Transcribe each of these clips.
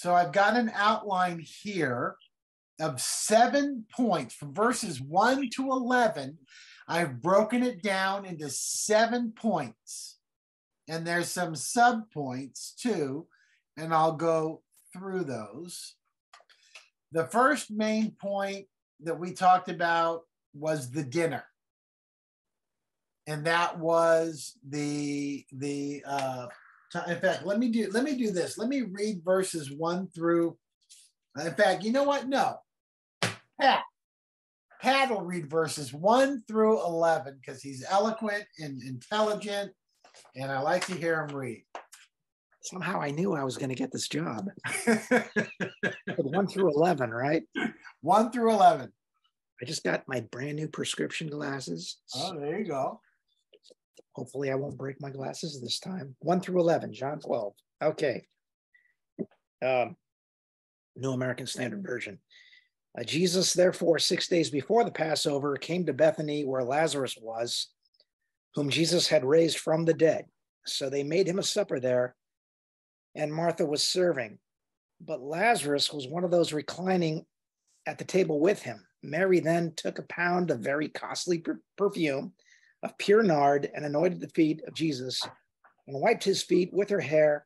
So I've got an outline here of 7 points from verses 1 to 11. I've broken it down into 7 points. And there's some sub-points too, and I'll go through those. The first main point that we talked about was the dinner. And that was in fact, let me do this. Let me read verses 1 through, in fact, you know what? No, Pat will read verses 1 through 11 because he's eloquent and intelligent, and I like to hear him read. Somehow I knew I was going to get this job. 1 through 11, right? 1 through 11. I just got my brand new prescription glasses. Oh, there you go. Hopefully I won't break my glasses this time. 1 through 11, John 12. Okay. New American Standard Version. Jesus, therefore, 6 days before the Passover, came to Bethany where Lazarus was, whom Jesus had raised from the dead. So they made him a supper there, and Martha was serving. But Lazarus was one of those reclining at the table with him. Mary then took a pound of very costly perfume of pure nard and anointed the feet of Jesus and wiped his feet with her hair,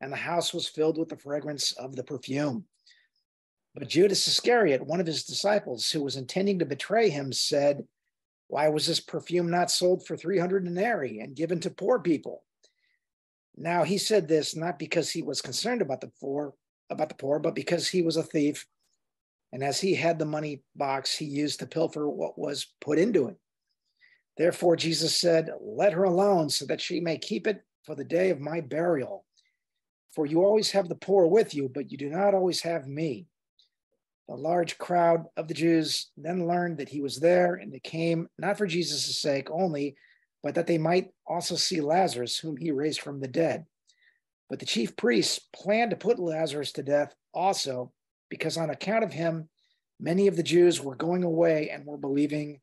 and the house was filled with the fragrance of the perfume. But Judas Iscariot, one of his disciples, who was intending to betray him, said, "Why was this perfume not sold for 300 denarii and given to poor people?" Now he said this not because he was concerned about the poor, but because he was a thief, and as he had the money box, he used to pilfer what was put into it. Therefore, Jesus said, "Let her alone so that she may keep it for the day of my burial. For you always have the poor with you, but you do not always have me." A large crowd of the Jews then learned that he was there, and they came not for Jesus' sake only, but that they might also see Lazarus, whom he raised from the dead. But the chief priests planned to put Lazarus to death also, because on account of him, many of the Jews were going away and were believing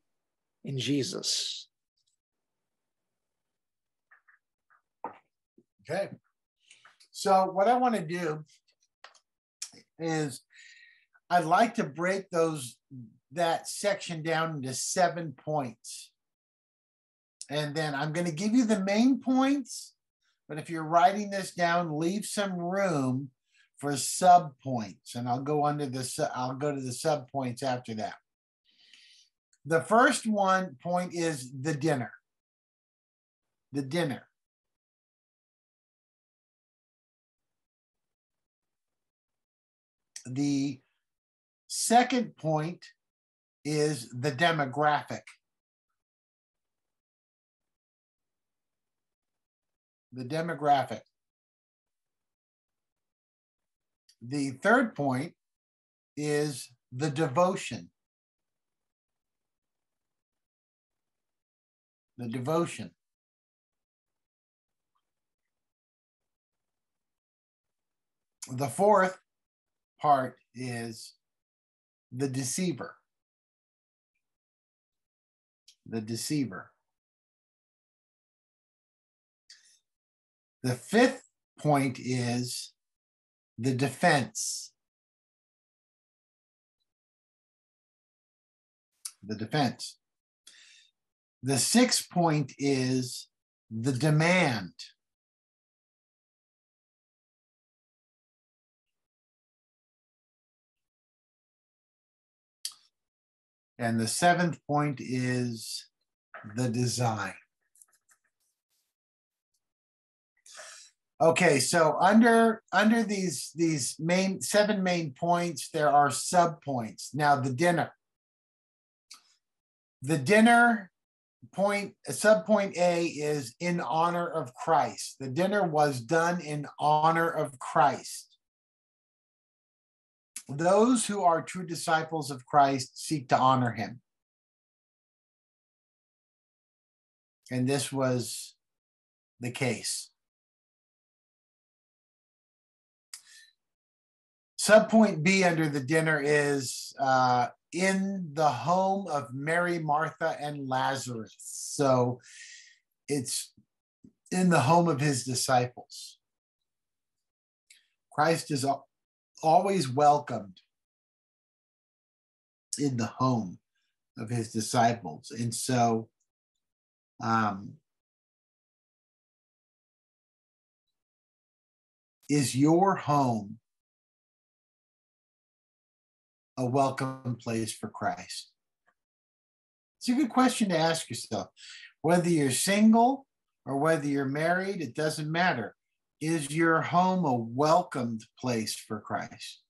in Jesus. Okay. So what I want to do is I'd like to break that section down into 7 points. And then I'm going to give you the main points, but if you're writing this down, leave some room for sub points, and I'll go to the sub points after that. The first point is the dinner. The dinner. The second point is the demographic. The demographic. The third point is the devotion. The devotion. The fourth part is the deceiver. The deceiver. The fifth point is the defense. The defense. The sixth point is the demand. And the seventh point is the design. Okay, so under these seven main points, there are sub-points. Now the dinner. The dinner point, sub-point A, is in honor of Christ. The dinner was done in honor of Christ. Those who are true disciples of Christ seek to honor him. And this was the case. Subpoint B under the dinner is in the home of Mary, Martha, and Lazarus. So it's in the home of his disciples. Christ is always welcomed in the home of his disciples. And so is your home a welcome place for Christ? It's a good question to ask yourself. Whether you're single or whether you're married, it doesn't matter. Is your home a welcomed place for Christ?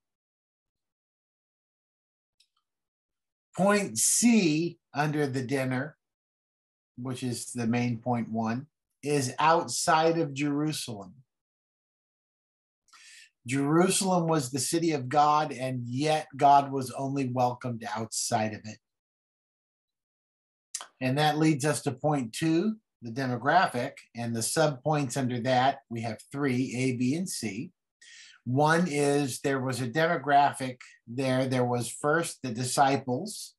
Point C under the dinner, which is the main point one, is outside of Jerusalem. Jerusalem was the city of God, and yet God was only welcomed outside of it. And that leads us to point two, the demographic, and the subpoints under that. We have three, A, B, and C. One is there was a demographic there. There was first the disciples.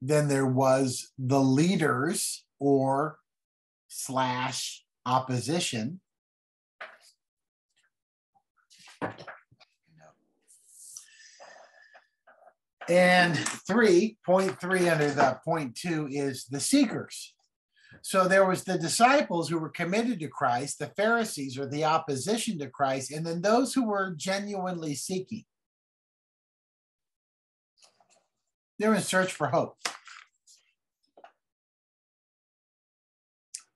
Then there was the leaders or slash opposition. And point three under the point two is the seekers. So there was the disciples who were committed to Christ, the Pharisees or the opposition to Christ, and then those who were genuinely seeking. They're in search for hope.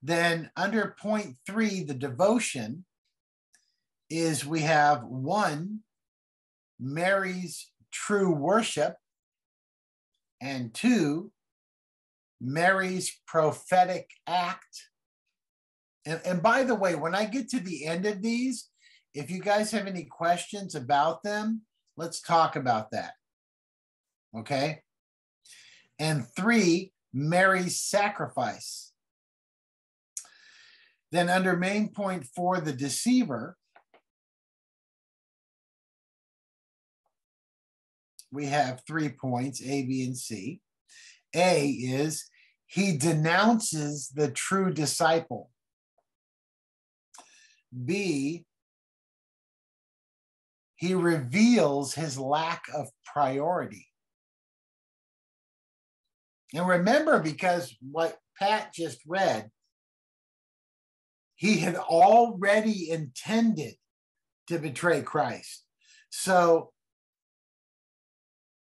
Then under point three, the devotion, is we have one, Mary's true worship, and two, Mary's prophetic act. And by the way, when I get to the end of these, if you guys have any questions about them, let's talk about that, okay? And three, Mary's sacrifice. Then under main point four, the deceiver, we have 3 points, A, B, and C. A is he denounces the true disciple. B, he reveals his lack of priority. And remember, because what Pat just read, he had already intended to betray Christ. So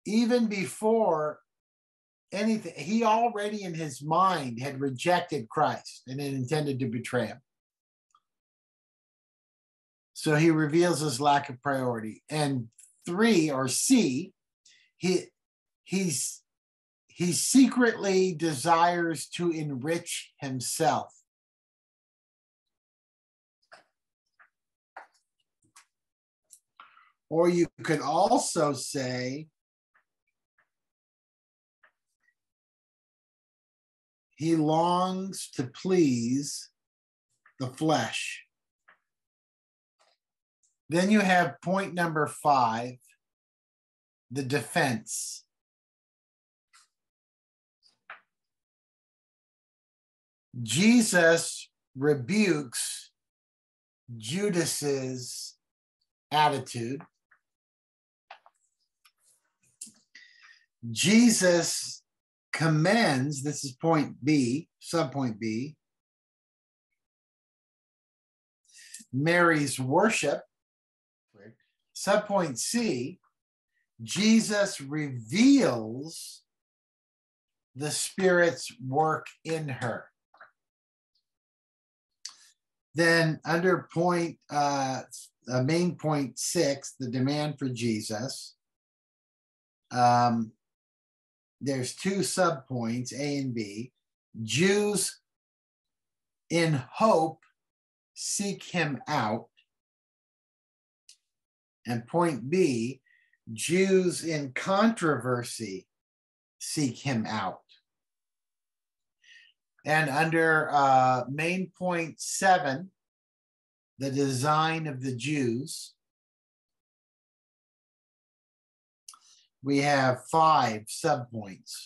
even before anything, he already in his mind had rejected Christ and had intended to betray him. So he reveals his lack of priority. And three, or C, he secretly desires to enrich himself. Or you could also say, he longs to please the flesh. Then you have point number five, the defense. Jesus rebukes Judas's attitude. Jesus commends, this is point B, subpoint B, Mary's worship. Subpoint C, Jesus reveals the Spirit's work in her. Then under point, main point six, the demand for Jesus, there's two subpoints, A and B. Jews in hope seek him out. And point B, Jews in controversy seek him out. And under main point seven, the design of the Jews, we have 5 subpoints.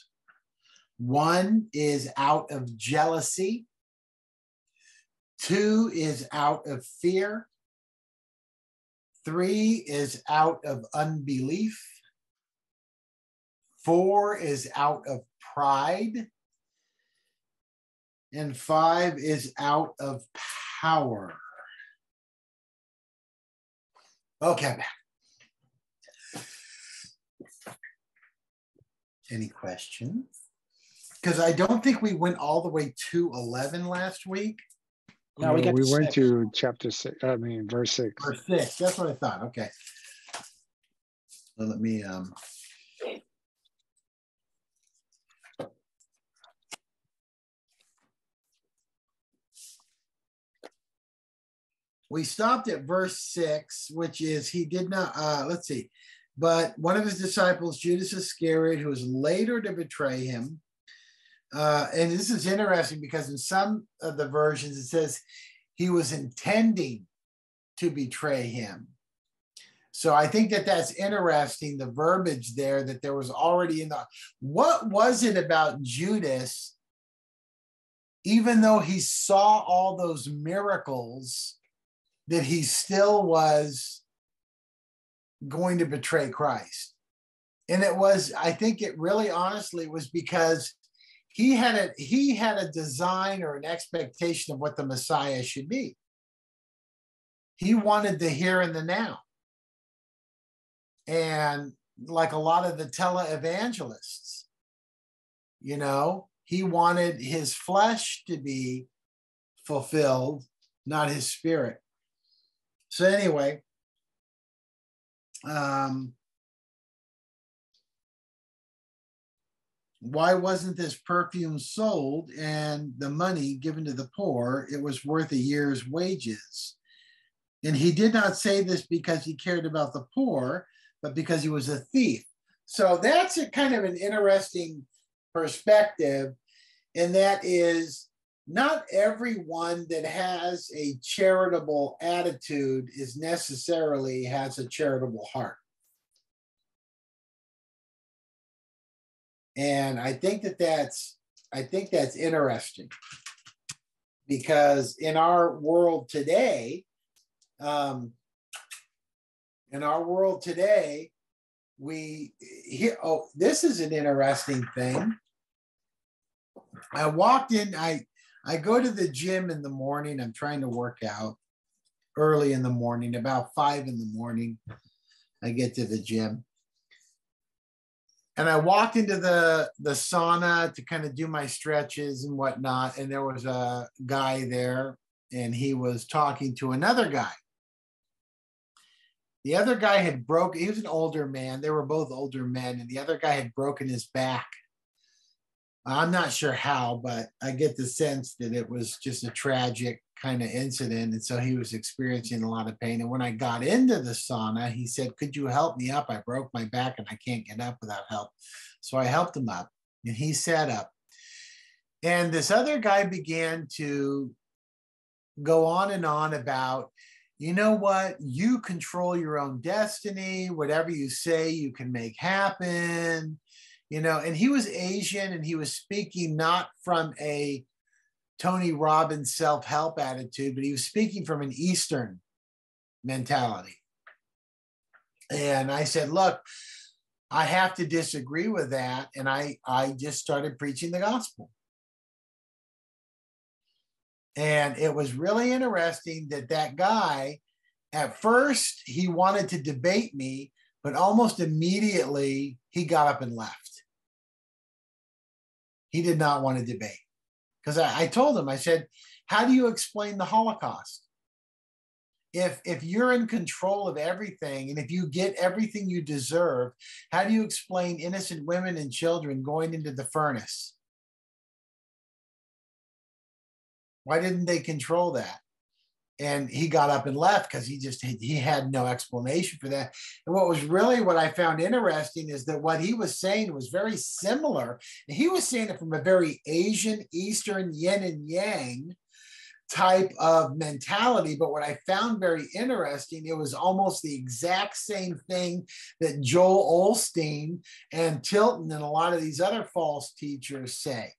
One is out of jealousy. Two is out of fear. 3 is out of unbelief. 4 is out of pride. And 5 is out of power. Okay. Any questions? Because I don't think we went all the way to 11 last week. No, we went to chapter 6. I mean, verse 6. Verse 6. That's what I thought. Okay. So let me. We stopped at verse 6, which is he did not. Let's see. But one of his disciples, Judas Iscariot, who was later to betray him. And this is interesting because in some of the versions, it says he was intending to betray him. So I think that that's interesting, the verbiage there, that there was already in the, what was it about Judas, even though he saw all those miracles, that he still was going to betray Christ? And it was, I think it really honestly was because he had a design or an expectation of what the Messiah should be. He wanted the here and the now. And like a lot of the televangelists, you know, he wanted his flesh to be fulfilled, not his spirit. So anyway, why wasn't this perfume sold and the money given to the poor? It was worth a year's wages. And he did not say this because he cared about the poor, but because he was a thief. So that's a kind of an interesting perspective. And that is, not everyone that has a charitable attitude is necessarily has a charitable heart. And I think that that's interesting, because in our world today, we hear, oh, this is an interesting thing. I walked in, I go to the gym in the morning. I'm trying to work out early in the morning, about 5 in the morning. I get to the gym. And I walked into the sauna to kind of do my stretches and whatnot. And there was a guy there, and he was talking to another guy. The other guy had broken, he was an older man. They were both older men, and the other guy had broken his back. I'm not sure how, but I get the sense that it was just a tragic kind of incident. And so he was experiencing a lot of pain. And when I got into the sauna, he said, "Could you help me up? I broke my back and I can't get up without help." So I helped him up, and he sat up. And this other guy began to go on and on about, you know what, you control your own destiny. Whatever you say, you can make happen. You know, and he was Asian, and he was speaking not from a Tony Robbins self-help attitude, but he was speaking from an Eastern mentality. And I said, look, I have to disagree with that. And I just started preaching the gospel. And it was really interesting that that guy, at first, he wanted to debate me, but almost immediately he got up and left. He did not want to debate. Because I told him, I said, how do you explain the Holocaust? If you're in control of everything, and if you get everything you deserve, how do you explain innocent women and children going into the furnace? Why didn't they control that? And he got up and left, because he had no explanation for that. And what I found interesting is that what he was saying was very similar. And he was saying it from a very Asian, Eastern, yin and yang type of mentality. But what I found very interesting, it was almost the exact same thing that Joel Osteen and Tilton and a lot of these other false teachers say.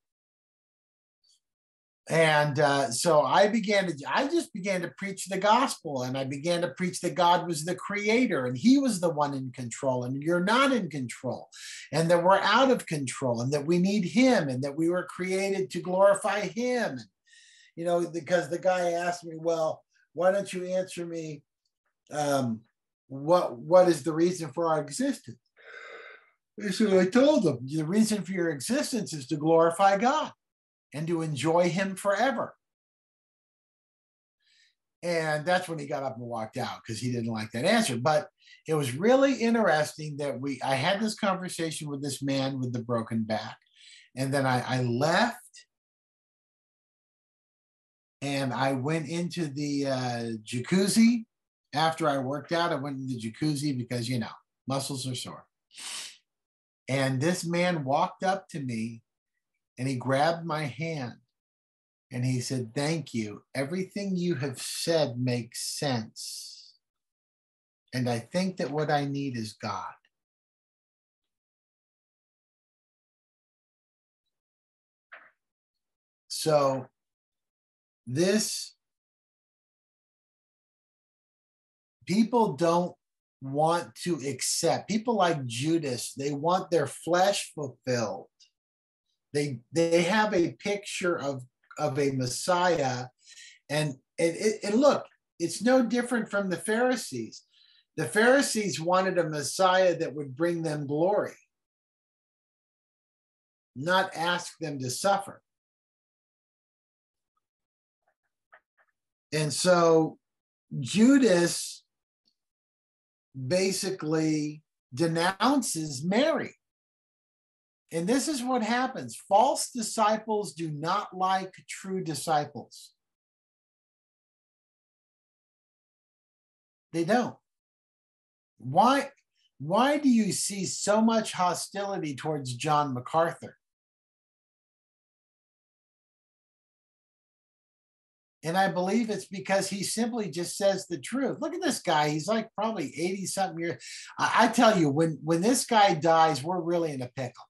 And so I just began to preach the gospel, and I began to preach that God was the creator and he was the one in control, and you're not in control, and that we're out of control, and that we need him, and that we were created to glorify him. And, you know, because the guy asked me, well, why don't you answer me? What is the reason for our existence? And so I told him, the reason for your existence is to glorify God and to enjoy him forever. And that's when he got up and walked out, because he didn't like that answer. But it was really interesting that I had this conversation with this man with the broken back. And then I left, and I went into the jacuzzi. After I worked out, I went into the jacuzzi because, you know, muscles are sore. And this man walked up to me, and he grabbed my hand, and he said, "Thank you. Everything you have said makes sense. And I think that what I need is God." So people don't want to accept. People like Judas, they want their flesh fulfilled. They have a picture of a Messiah, and look, it's no different from the Pharisees. The Pharisees wanted a Messiah that would bring them glory, not ask them to suffer. And so Judas basically denounces Mary. And this is what happens. False disciples do not like true disciples. They don't. Why do you see so much hostility towards John MacArthur? And I believe it's because he simply just says the truth. Look at this guy. He's like probably 80-something years. I tell you, when this guy dies, we're really in a pickle.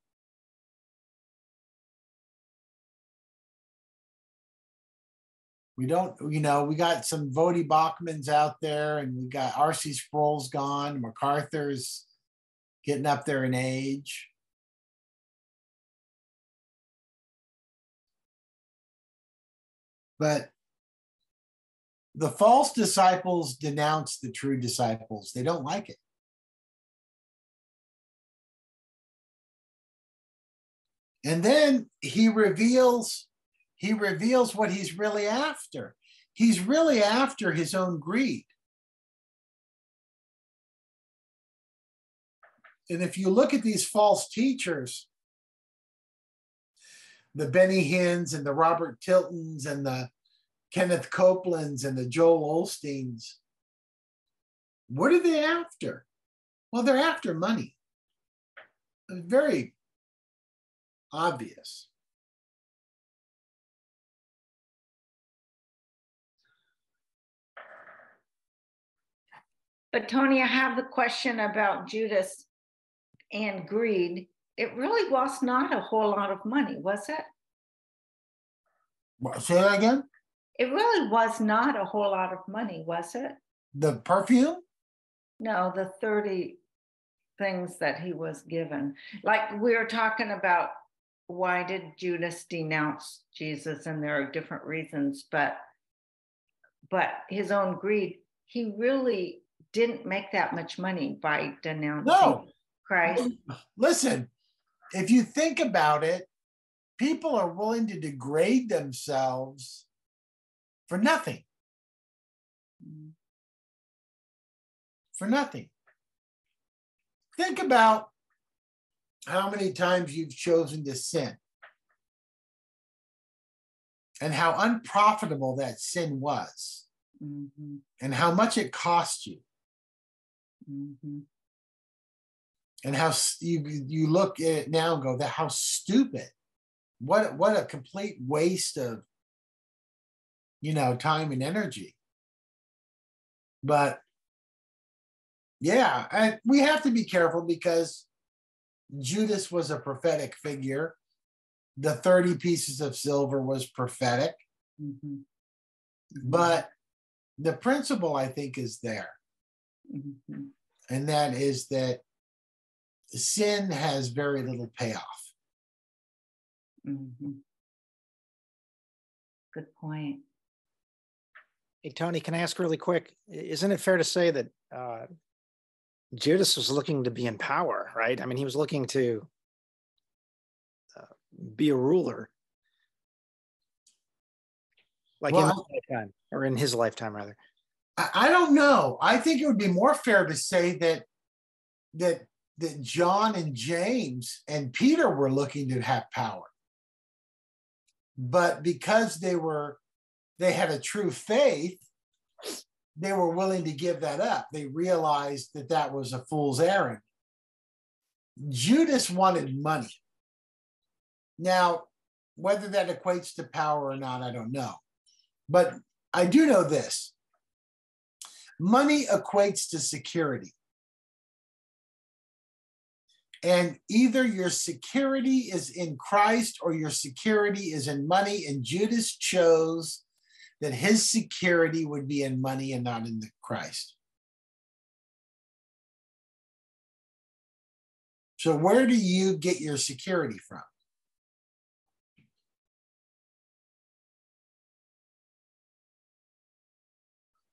We don't, you know, we got some Vody Bachmans out there, and we got R.C. Sproul's gone. MacArthur's getting up there in age. But the false disciples denounce the true disciples. They don't like it. And then he reveals what he's really after. He's really after his own greed. And if you look at these false teachers, the Benny Hinns and the Robert Tiltons and the Kenneth Copelands and the Joel Osteens, what are they after? Well, they're after money. It's very obvious. But Tony, I have the question about Judas and greed. It really was not a whole lot of money, was it? Say that again? It really was not a whole lot of money, was it? The perfume? No, the 30 things that he was given. Like we were talking about, why did Judas denounce Jesus? And there are different reasons, but his own greed, he really didn't make that much money by denouncing Christ. Listen, if you think about it, people are willing to degrade themselves for nothing. For nothing. Think about how many times you've chosen to sin and how unprofitable that sin was, and how much it cost you. And how you look at it now and go, "That how stupid! What a complete waste of, you know, time and energy." But yeah, we have to be careful, because Judas was a prophetic figure. The 30 pieces of silver was prophetic. Mm-hmm. But the principle, I think, is there. Mm-hmm. And that is that sin has very little payoff. Mm-hmm. Good point. Hey, Tony, can I ask really quick? Isn't it fair to say that Judas was looking to be in power, right? I mean, he was looking to be a ruler. Like well, in my lifetime, or in his lifetime, rather. I don't know. I think it would be more fair to say that that John and James and Peter were looking to have power. But because they had a true faith, they were willing to give that up. They realized that that was a fool's errand. Judas wanted money. Now, whether that equates to power or not, I don't know. But I do know this. Money equates to security. And either your security is in Christ or your security is in money. And Judas chose that his security would be in money and not in the Christ. So where do you get your security from?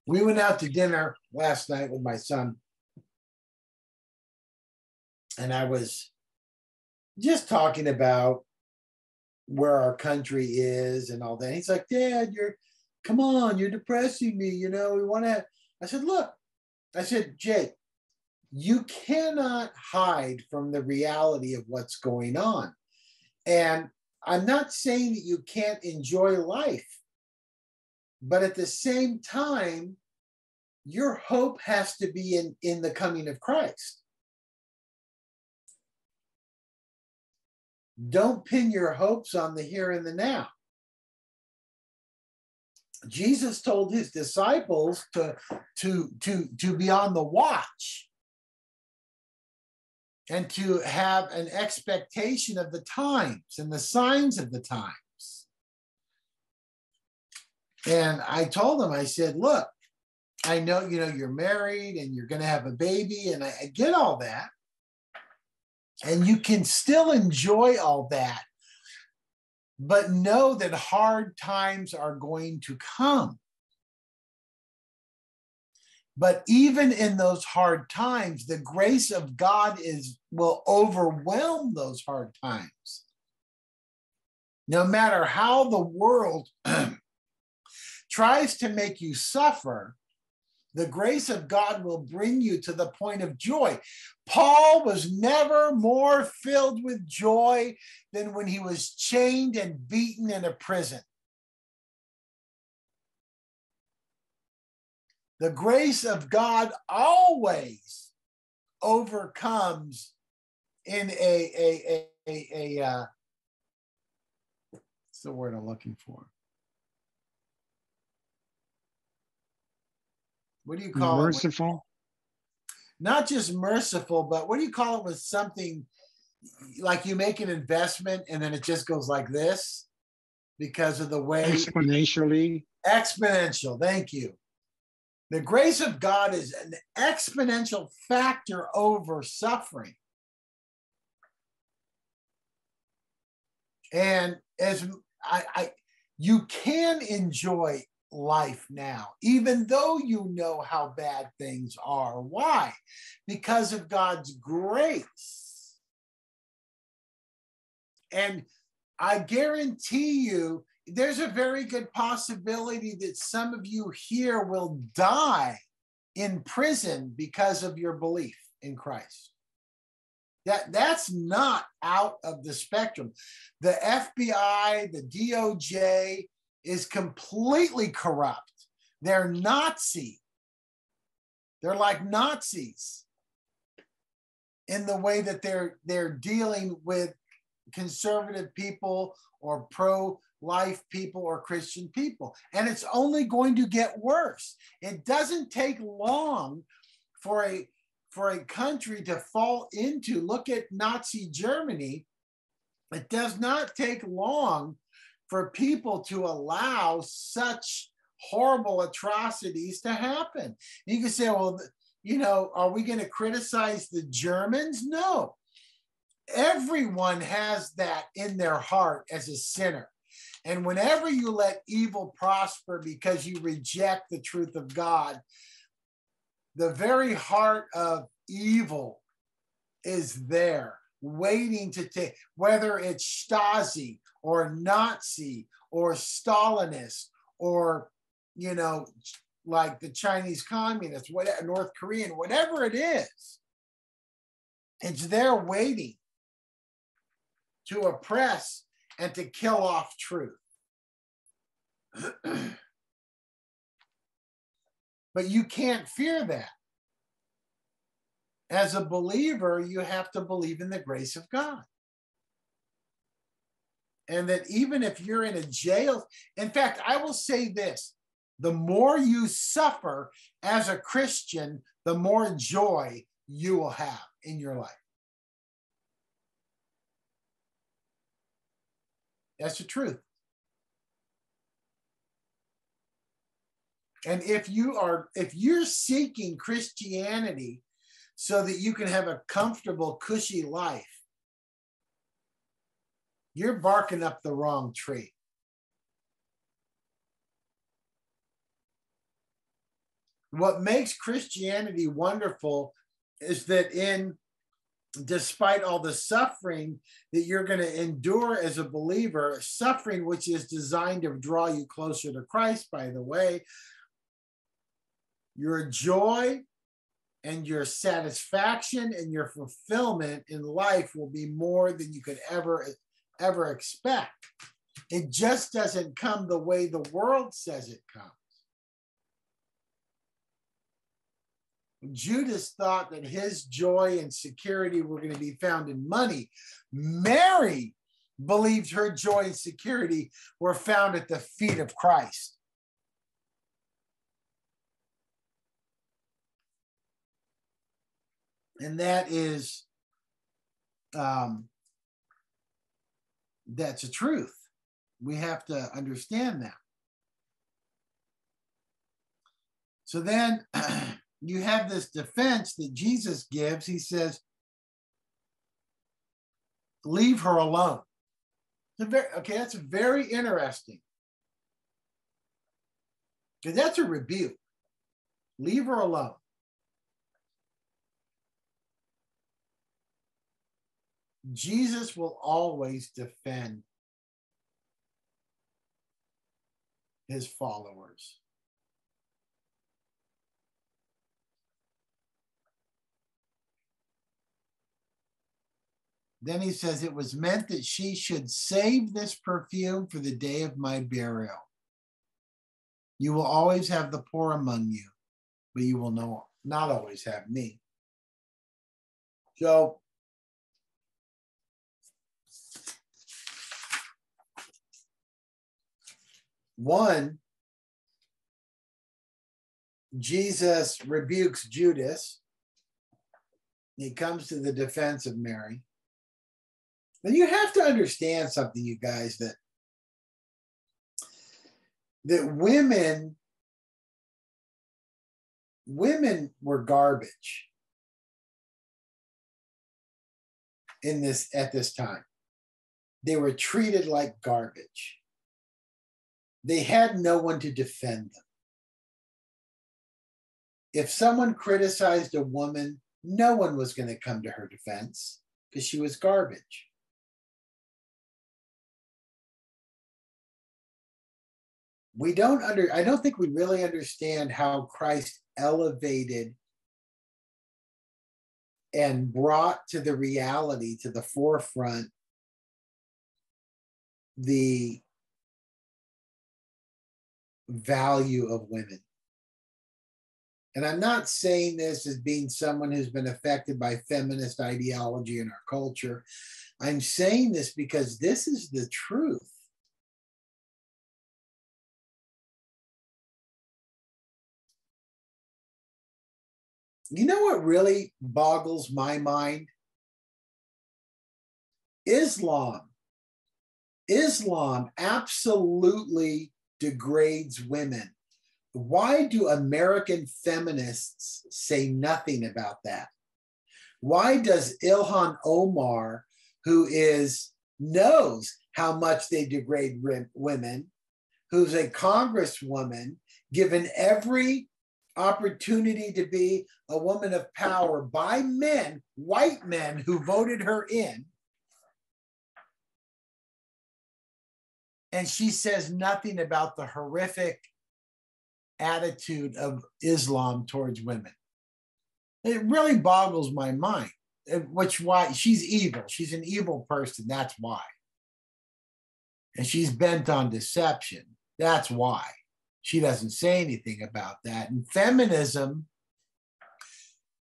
We went out to dinner last night with my son, and I was just talking about where our country is and all that. He's like, Dad, come on, you're depressing me. You know, we want to. I said, look, Jake, you cannot hide from the reality of what's going on. And I'm not saying that you can't enjoy life. But at the same time, your hope has to be in the coming of Christ. Don't pin your hopes on the here and the now. Jesus told his disciples to be on the watch and to have an expectation of the times and the signs of the times. And I told him, I said, look, I know, you know, you're married and you're going to have a baby, and I get all that. And you can still enjoy all that, but know that hard times are going to come. But even in those hard times, the grace of God will overwhelm those hard times. No matter how the world tries to make you suffer, the grace of God will bring you to the point of joy. Paul was never more filled with joy than when he was chained and beaten in a prison. The grace of God always overcomes in what's the word I'm looking for? What do you call it? Merciful. Not just merciful, but what do you call it with something like you make an investment and then it just goes like this because of the way. Exponentially. Exponential. Thank you. The grace of God is an exponential factor over suffering. And as you can enjoy life now, even though you know how bad things are. Why? Because of God's grace. And I guarantee you, there's a very good possibility that some of you here will die in prison because of your belief in Christ. That's not out of the spectrum. The FBI, the DOJ, is completely corrupt. They're Nazi. They're like Nazis in the way that they're dealing with conservative people or pro-life people or Christian people. And it's only going to get worse. It doesn't take long for a country to fall into, look at Nazi Germany. It does not take long for people to allow such horrible atrocities to happen. You can say, well, you know, are we going to criticize the Germans? No. Everyone has that in their heart as a sinner. And whenever you let evil prosper because you reject the truth of God, the very heart of evil is there waiting to take, whether it's Stasi or Nazi or Stalinist or, you know, like the Chinese communists, whatever, North Korean, whatever it is, it's there waiting to oppress and to kill off truth. But you can't fear that. As a believer, you have to believe in the grace of God. And that even if you're in a jail, in fact, I will say this, the more you suffer as a Christian, the more joy you will have in your life. That's the truth. And if you're seeking Christianity so that you can have a comfortable, cushy life, you're barking up the wrong tree. What makes Christianity wonderful is that despite all the suffering that you're going to endure as a believer, suffering which is designed to draw you closer to Christ, by the way, your joy and your satisfaction and your fulfillment in life will be more than you could ever expect. It just doesn't come the way the world says it comes. Judas thought that his joy and security were going to be found in money. Mary believed her joy and security were found at the feet of Christ. And that is, that's a truth. We have to understand that. So then, you have this defense that Jesus gives. He says, leave her alone. Okay, that's very interesting. Because that's a rebuke. Leave her alone. Jesus will always defend his followers. Then he says, it was meant that she should save this perfume for the day of my burial. You will always have the poor among you, but you will not always have me. So, one, Jesus rebukes Judas. He comes to the defense of Mary. And you have to understand something, you guys, that women were garbage at this time. They were treated like garbage. They had no one to defend them. If someone criticized a woman, no one was going to come to her defense because she was garbage. I don't think we really understand how Christ elevated and brought to the reality, to the forefront, the value of women. And I'm not saying this as being someone who's been affected by feminist ideology in our culture. I'm saying this because this is the truth. You know what really boggles my mind? Islam Islam absolutely degrades women. Why do American feminists say nothing about that? Why does Ilhan Omar, who knows how much they degrade women, who's a congresswoman, given every opportunity to be a woman of power by men, white men who voted her in, and she says nothing about the horrific attitude of Islam towards women? It really boggles my mind, which why she's evil. She's an evil person, that's why. And she's bent on deception, that's why. She doesn't say anything about that. And feminism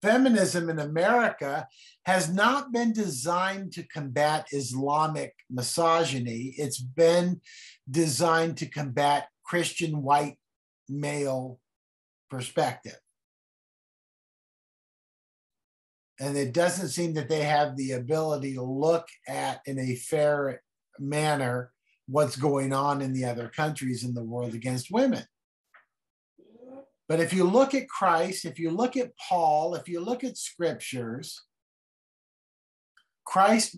in America has not been designed to combat Islamic misogyny. It's been designed to combat Christian white male perspective. And it doesn't seem that they have the ability to look at in a fair manner what's going on in the other countries in the world against women. But if you look at Christ, if you look at Paul, if you look at scriptures, Christ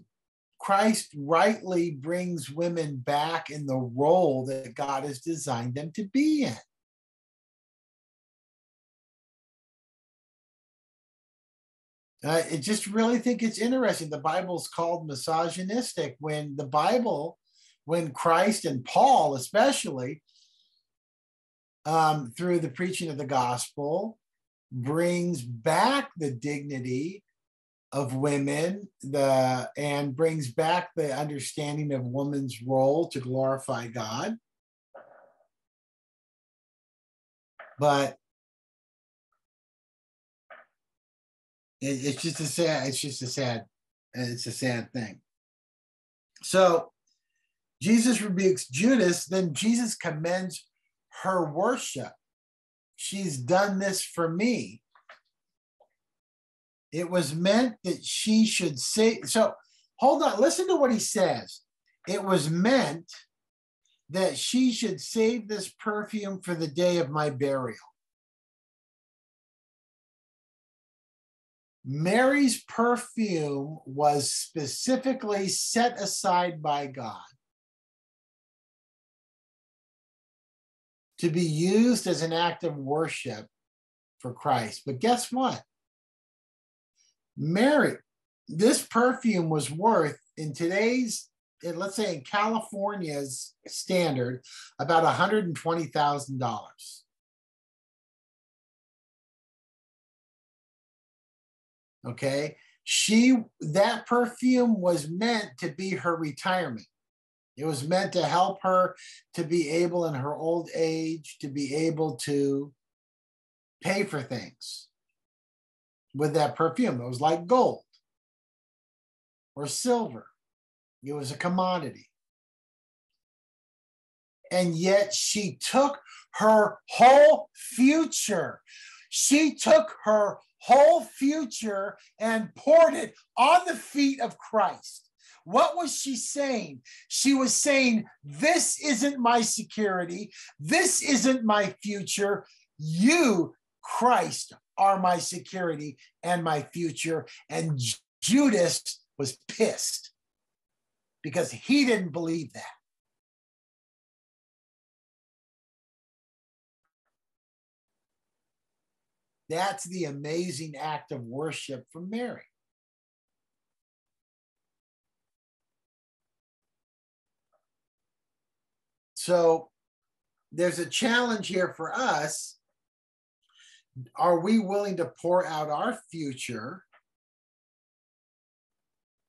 rightly brings women back in the role that God has designed them to be in. I just really think it's interesting. The Bible's called misogynistic when the Bible, when Christ and Paul especially, through the preaching of the gospel, brings back the dignity of women, and brings back the understanding of woman's role to glorify God. But it's just a sad thing. So Jesus rebukes Judas, then Jesus commends her worship. She's done this for me. It was meant that she should say, so hold on, listen to what he says. It was meant that she should save this perfume for the day of my burial. Mary's perfume was specifically set aside by God to be used as an act of worship for Christ. But guess what? Mary, this perfume was worth in today's, let's say in California's standard, about $120,000. Okay? That perfume was meant to be her retirement. It was meant to help her to be able in her old age to be able to pay for things with that perfume. It was like gold or silver. It was a commodity. And yet she took her whole future. She took her whole future and poured it on the feet of Christ. What was she saying? She was saying, this isn't my security. This isn't my future. You, Christ, are my security and my future. And Judas was pissed because he didn't believe that. That's the amazing act of worship from Mary. So there's a challenge here for us. Are we willing to pour out our future?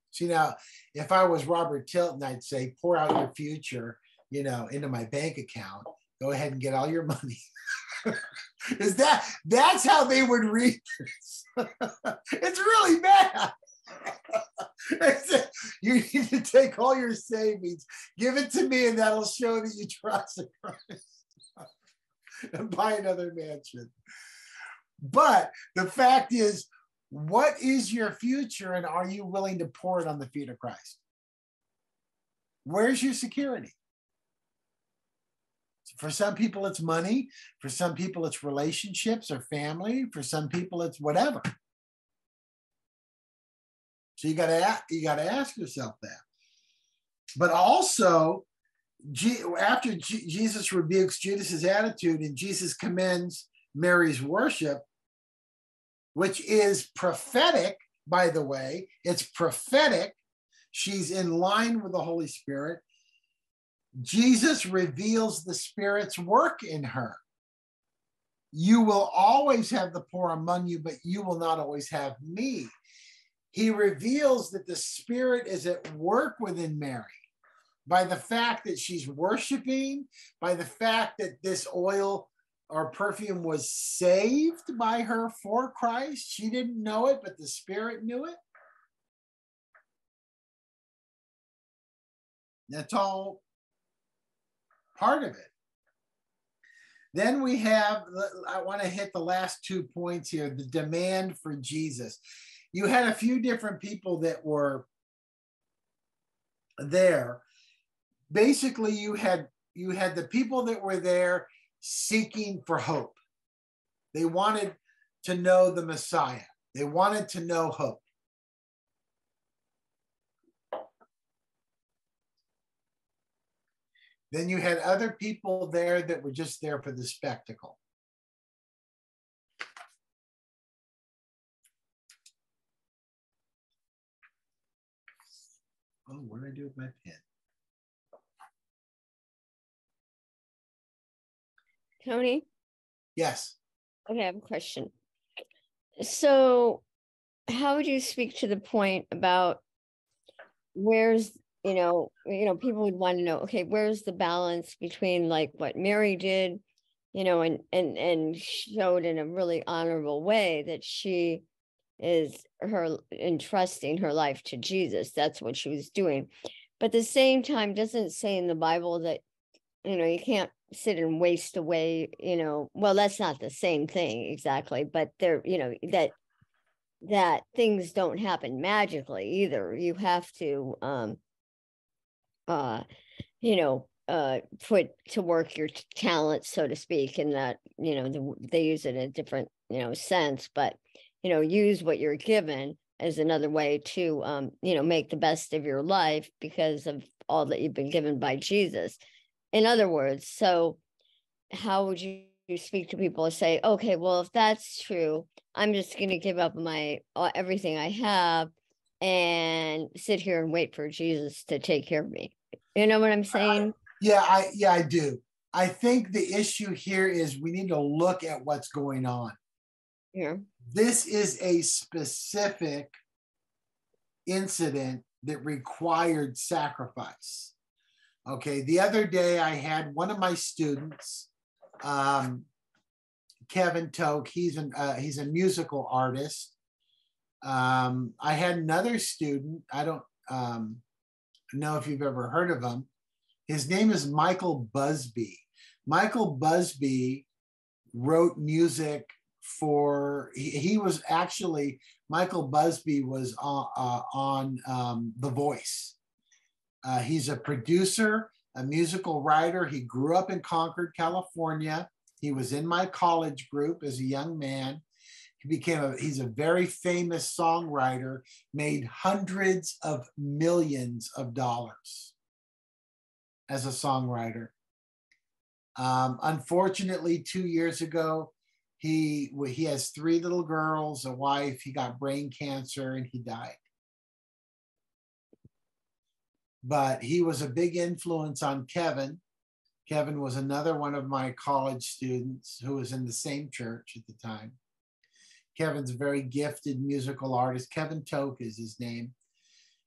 See, now, if I was Robert Tilton, I'd say, pour out your future, into my bank account. Go ahead and get all your money. That's how they would read this. It's really bad. You need to take all your savings, give it to me, and that'll show that you trust Christ, and buy another mansion. But the fact is, what is your future, and are you willing to pour it on the feet of Christ? Where's your security? For some people, it's money. For some people, it's relationships or family. For some people, it's whatever. So you got to ask yourself that. But also, after Jesus rebukes Judas's attitude and Jesus commends Mary's worship, which is prophetic, by the way, it's prophetic. She's in line with the Holy Spirit. Jesus reveals the Spirit's work in her. You will always have the poor among you, but you will not always have me. He reveals that the Spirit is at work within Mary by the fact that she's worshiping, by the fact that this oil or perfume was saved by her for Christ. She didn't know it, but the Spirit knew it. That's all part of it. Then we have, I want to hit the last 2 points here, the demand for Jesus. You had a few different people that were there. Basically, you had the people that were there seeking for hope. They wanted to know the Messiah. They wanted to know hope. Then you had other people there that were just there for the spectacle. Oh, what did I do with my pen? Tony? Yes. Okay, I have a question. So how would you speak to the point about where's, you know, people would want to know, okay, where's the balance between like what Mary did, you know, and showed in a really honorable way that she is her entrusting her life to Jesus. That's what she was doing. But at the same time, doesn't say in the Bible that, you know, you can't sit and waste away, you know, well, that's not the same thing exactly, but there, you know, that things don't happen magically either. You have to, put to work your talent, so to speak, and that, you know, they use it in a different, you know, sense, but, you know, use what you're given as another way to, you know, make the best of your life because of all that you've been given by Jesus. In other words, so how would you speak to people and say, okay, well, if that's true, I'm just going to give up my everything I have and sit here and wait for Jesus to take care of me. You know what I'm saying? Yeah, I do. I think the issue here is we need to look at what's going on. Yeah. This is a specific incident that required sacrifice. Okay, the other day I had one of my students, Kevin Toke, he's a musical artist. I had another student, I don't know if you've ever heard of him. His name is Michael Busby. Michael Busby wrote music for, he was actually, Michael Busby was on The Voice. He's a producer, a musical writer. He grew up in Concord, California. He was in my college group as a young man. He's a very famous songwriter, made hundreds of millions of dollars as a songwriter. Unfortunately, 2 years ago, he has 3 little girls, a wife, he got brain cancer and he died. But he was a big influence on Kevin. Kevin was another one of my college students who was in the same church at the time. Kevin's a very gifted musical artist. Kevin Toke is his name.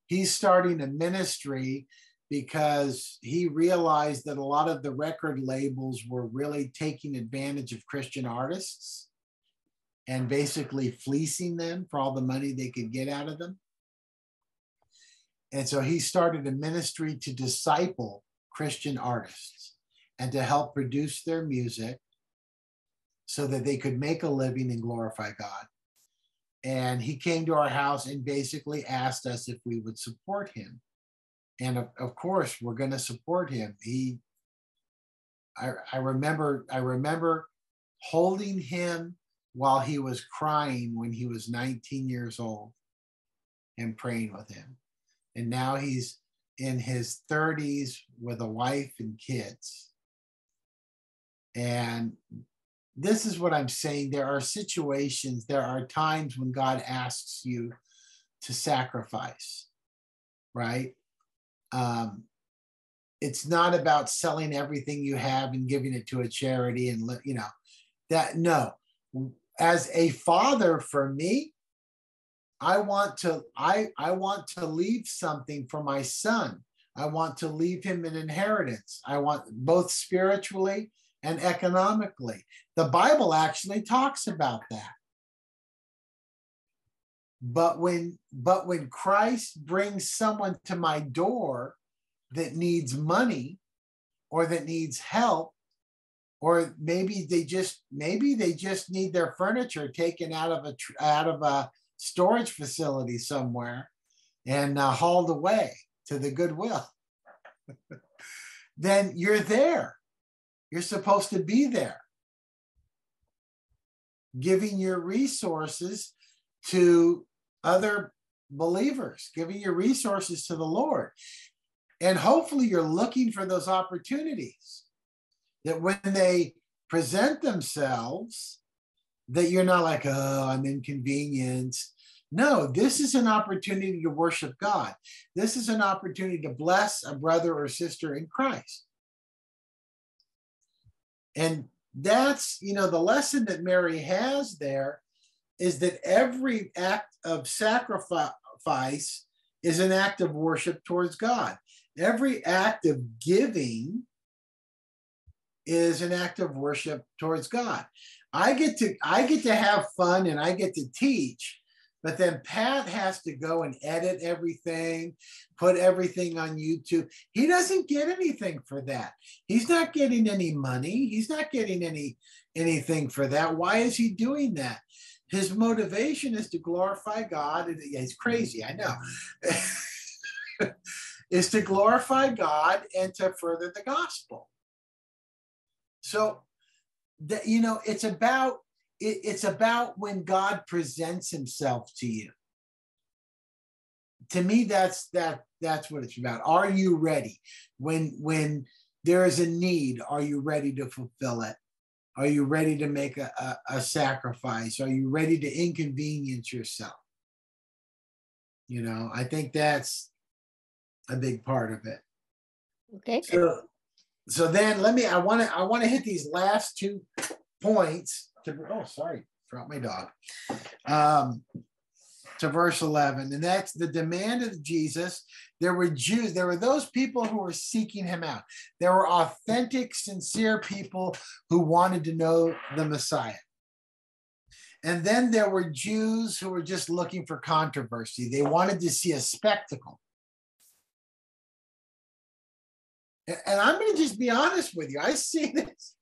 He's starting a ministry because he realized that a lot of the record labels were really taking advantage of Christian artists and basically fleecing them for all the money they could get out of them. And so he started a ministry to disciple Christian artists and to help produce their music so that they could make a living and glorify God. And he came to our house and basically asked us if we would support him. And of course, we're going to support him. I remember holding him while he was crying when he was 19 years old and praying with him. And now he's in his 30s with a wife and kids. And this is what I'm saying. There are situations, there are times when God asks you to sacrifice, right? It's not about selling everything you have and giving it to a charity and, you know, that, no. As a father, for me, I want to leave something for my son. I want to leave him an inheritance. I want, both spiritually and economically. The Bible actually talks about that. But when Christ brings someone to my door that needs money or that needs help, or maybe they just need their furniture taken out of a storage facility somewhere and hauled away to the Goodwill, then you're there. You're supposed to be there, giving your resources to other believers, giving your resources to the Lord. And hopefully you're looking for those opportunities, that when they present themselves, that you're not like, oh, I'm inconvenienced. No, this is an opportunity to worship God. This is an opportunity to bless a brother or sister in Christ. And that's, you know, the lesson that Mary has there is that every act of sacrifice is an act of worship towards God. Every act of giving is an act of worship towards God. I get to have fun and I get to teach, but then Pat has to go and edit everything, put everything on YouTube. He doesn't get anything for that. He's not getting any money. He's not getting anything for that. Why is he doing that? His motivation is to glorify God. Yeah, he's crazy, I know. Is to glorify God and to further the gospel. So, you know, it's about when God presents himself to you. To me, that's what it's about. Are you ready? When there is a need, are you ready to fulfill it? Are you ready to make a sacrifice? Are you ready to inconvenience yourself? You know, I think that's a big part of it. Okay. So then I want to hit these last 2 points to, oh, sorry, brought my dog, to verse 11. And that's the demand of Jesus. There were Jews. There were those people who were seeking him out. There were authentic, sincere people who wanted to know the Messiah. And then there were Jews who were just looking for controversy. They wanted to see a spectacle. And I'm going to just be honest with you. I see this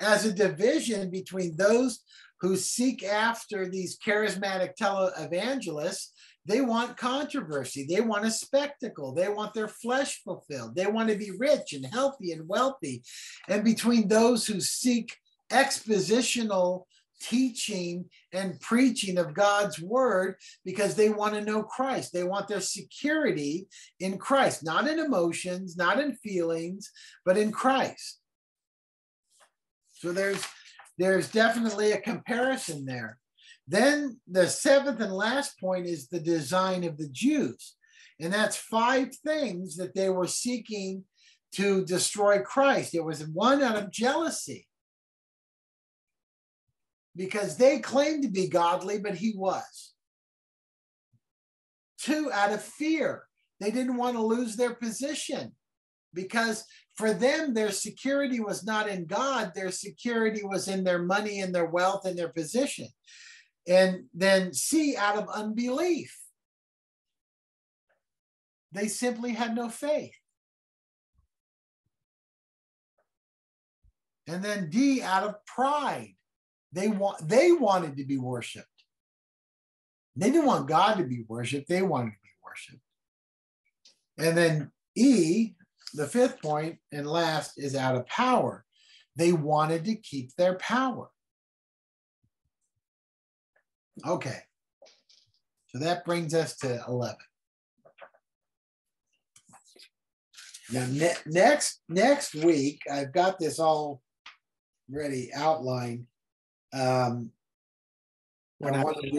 as a division between those who seek after these charismatic televangelists. They want controversy. They want a spectacle. They want their flesh fulfilled. They want to be rich and healthy and wealthy. And between those who seek expositional teaching and preaching of God's word because they want to know Christ. They want their security in Christ, not in emotions, not in feelings, but in Christ. So there's definitely a comparison there. Then the 7th and last point is the design of the Jews. And that's 5 things that they were seeking to destroy Christ. It was one out of jealousy, because they claimed to be godly, but he was. 2, out of fear. They didn't want to lose their position, because for them, their security was not in God. Their security was in their money and their wealth and their position. And then C, out of unbelief. They simply had no faith. And then D, out of pride. They wanted to be worshiped. They didn't want God to be worshiped. They wanted to be worshiped. And then E, the fifth point and last, is out of power. They wanted to keep their power. Okay, so that brings us to 11. Now, next week, I've got this all ready outlined. I want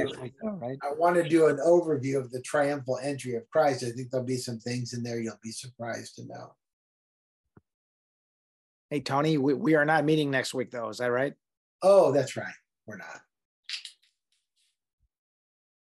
to do an overview of the triumphal entry of Christ. I think there'll be some things in there you'll be surprised to know. Hey, Tony, we are not meeting next week, though. Is that right? Oh, that's right. We're not.